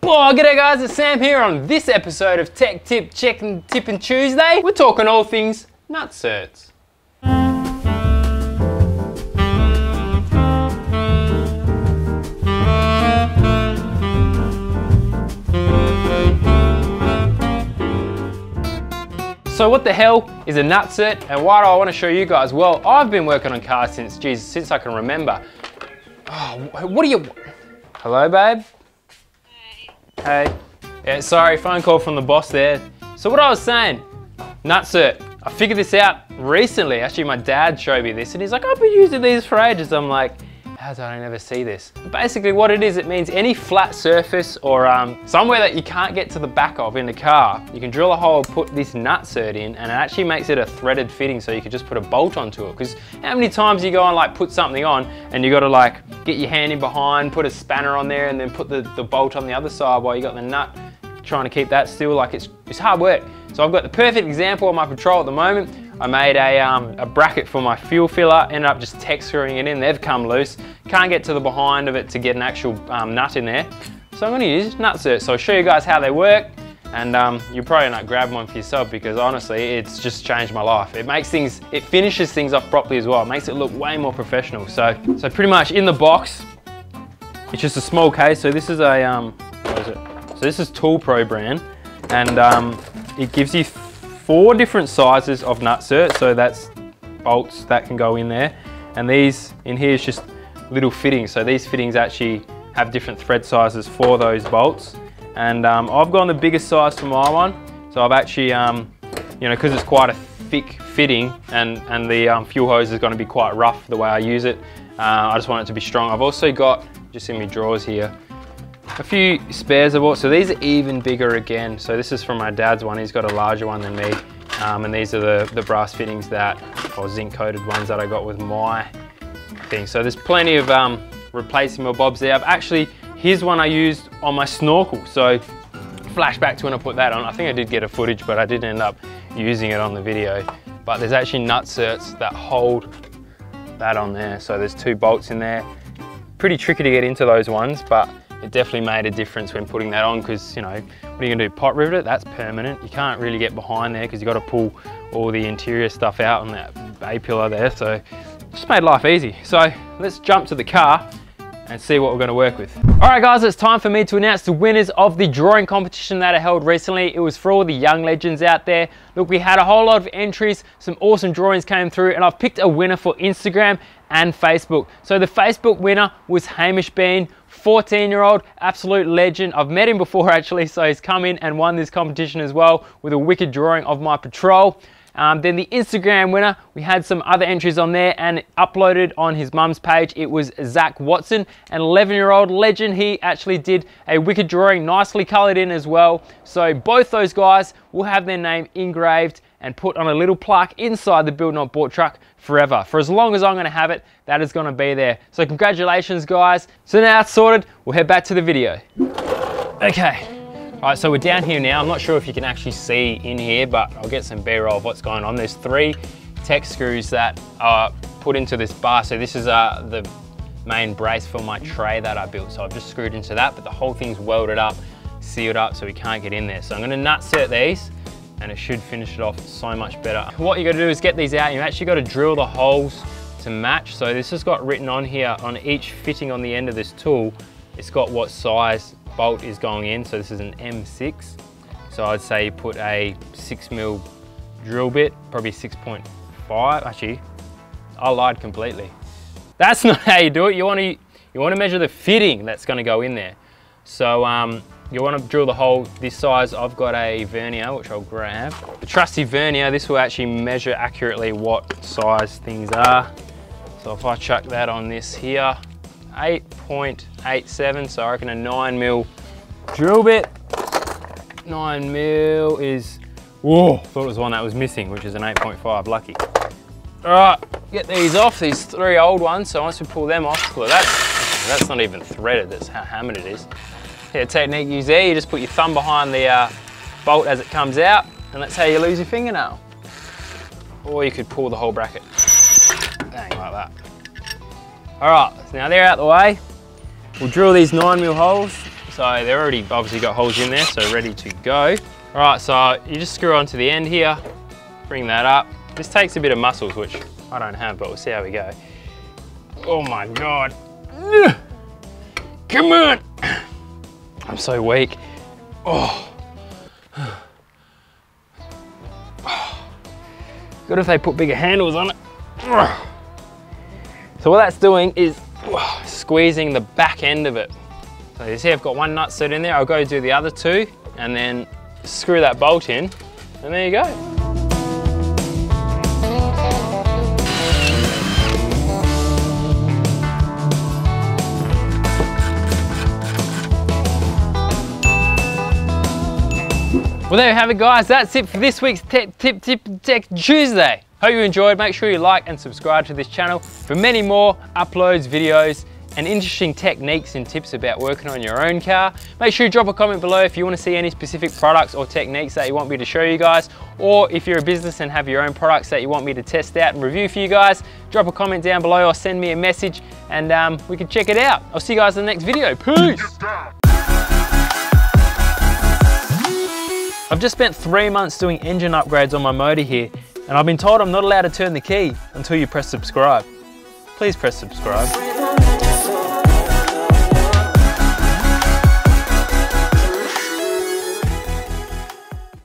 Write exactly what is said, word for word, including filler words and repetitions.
Well, g'day guys, it's Sam here. On this episode of Tech Tip Check and Tippin' Tuesday, we're talking all things nutserts. So what the hell is a nutsert, and why do I want to show you guys? Well, I've been working on cars since, Jesus, since I can remember. Oh, what are you? Hello, babe? Hey. Hey. Yeah, sorry, phone call from the boss there. So what I was saying, nutsert. I figured this out recently. Actually, my dad showed me this, and he's like, I've been using these for ages. I'm like, how did I never see this? But basically what it is, it means any flat surface or um, somewhere that you can't get to the back of in the car, you can drill a hole, put this nutsert in, and it actually makes it a threaded fitting, so you can just put a bolt onto it. Because how many times you go and like put something on and you got to like get your hand in behind, put a spanner on there, and then put the, the bolt on the other side while you got the nut trying to keep that still. Like it's, it's hard work. So I've got the perfect example on my patrol at the moment. I made a, um, a bracket for my fuel filler, ended up just tech screwing it in. They've come loose. Can't get to the behind of it to get an actual um, nut in there. So I'm gonna use nutsert. So I'll show you guys how they work, and um, you'll probably not grab one for yourself, because honestly, it's just changed my life. It makes things, it finishes things off properly as well. It makes it look way more professional. So, so pretty much in the box, it's just a small case. So this is a, um, what is it? So this is Tool Pro brand, and um, it gives you four different sizes of nutsert. So that's bolts that can go in there, and these in here is just little fittings. So these fittings actually have different thread sizes for those bolts, and um, I've gone the biggest size for my one. So I've actually, um, you know, because it's quite a thick fitting, and and the um, fuel hose is going to be quite rough the way I use it. Uh, I just want it to be strong. I've also got, just in my drawers here, a few spares I bought. So these are even bigger again. So this is from my dad's one. He's got a larger one than me. Um, and these are the, the brass fittings that, or zinc coated ones that I got with my thing. So there's plenty of um, replaceable bobs there. I've actually, here's one I used on my snorkel. So flashback to when I put that on. I think I did get a footage, but I didn't end up using it on the video. But there's actually nutserts that hold that on there. So there's two bolts in there. Pretty tricky to get into those ones, but it definitely made a difference when putting that on, because, you know, what are you gonna do, pot rivet it? That's permanent. You can't really get behind there because you got to pull all the interior stuff out on that bay pillar there. So just made life easy. So let's jump to the car and see what we're gonna work with. All right guys, it's time for me to announce the winners of the drawing competition that I held recently. It was for all the young legends out there. Look, we had a whole lot of entries, some awesome drawings came through, and I've picked a winner for Instagram and Facebook. So the Facebook winner was Hamish Bean, fourteen year old, absolute legend. I've met him before actually, so he's come in and won this competition as well with a wicked drawing of my patrol. Um, then the Instagram winner, we had some other entries on there, and uploaded on his mum's page. It was Zach Watson, an eleven year old legend. He actually did a wicked drawing, nicely colored in as well. So both those guys will have their name engraved and put on a little plaque inside the Build Not Bought truck forever. For as long as I'm gonna have it, that is gonna be there. So congratulations guys. So now it's sorted, we'll head back to the video. Okay. All right, so we're down here now. I'm not sure if you can actually see in here, but I'll get some B-roll of what's going on. There's three tech screws that are put into this bar. So this is uh, the main brace for my tray that I built. So I've just screwed into that, but the whole thing's welded up, sealed up, so we can't get in there. So I'm gonna nutsert these, and it should finish it off so much better. What you gotta do is get these out. You actually gotta drill the holes to match. So this has got written on here, on each fitting on the end of this tool, it's got what size bolt is going in. So this is an M six. So I'd say you put a six mil drill bit, probably six point five. Actually, I lied completely. That's not how you do it. You want to you want to measure the fitting that's going to go in there. So um, you want to drill the hole this size. I've got a vernier, which I'll grab. The trusty vernier. This will actually measure accurately what size things are. So if I chuck that on this here, eight point eight seven, so I reckon a nine mil drill bit. Nine mil is, whoa, thought it was one that was missing, which is an eight point five, lucky. All right, get these off, these three old ones. So once we pull them off, look, that's, that's not even threaded, that's how hammered it is. Yeah, technique used there, you just put your thumb behind the uh, bolt as it comes out, and that's how you lose your fingernail. Or you could pull the whole bracket, dang, like that. All right, so now they're out the way. We'll drill these nine mil holes. So they're already obviously got holes in there, so ready to go. All right, so you just screw onto the end here, bring that up. This takes a bit of muscles, which I don't have, but we'll see how we go. Oh my God. Come on. I'm so weak. Oh. Good if they put bigger handles on it. So what that's doing is squeezing the back end of it. So you see I've got one nut set in there. I'll go do the other two and then screw that bolt in, and there you go. Well, there you have it, guys. That's it for this week's Tech Tip Tech Tuesday. Hope you enjoyed. Make sure you like and subscribe to this channel for many more uploads, videos, and interesting techniques and tips about working on your own car. Make sure you drop a comment below if you want to see any specific products or techniques that you want me to show you guys, or if you're a business and have your own products that you want me to test out and review for you guys, drop a comment down below or send me a message, and um, we can check it out. I'll see you guys in the next video. Peace. I've just spent three months doing engine upgrades on my motor here, and I've been told I'm not allowed to turn the key until you press subscribe. Please press subscribe.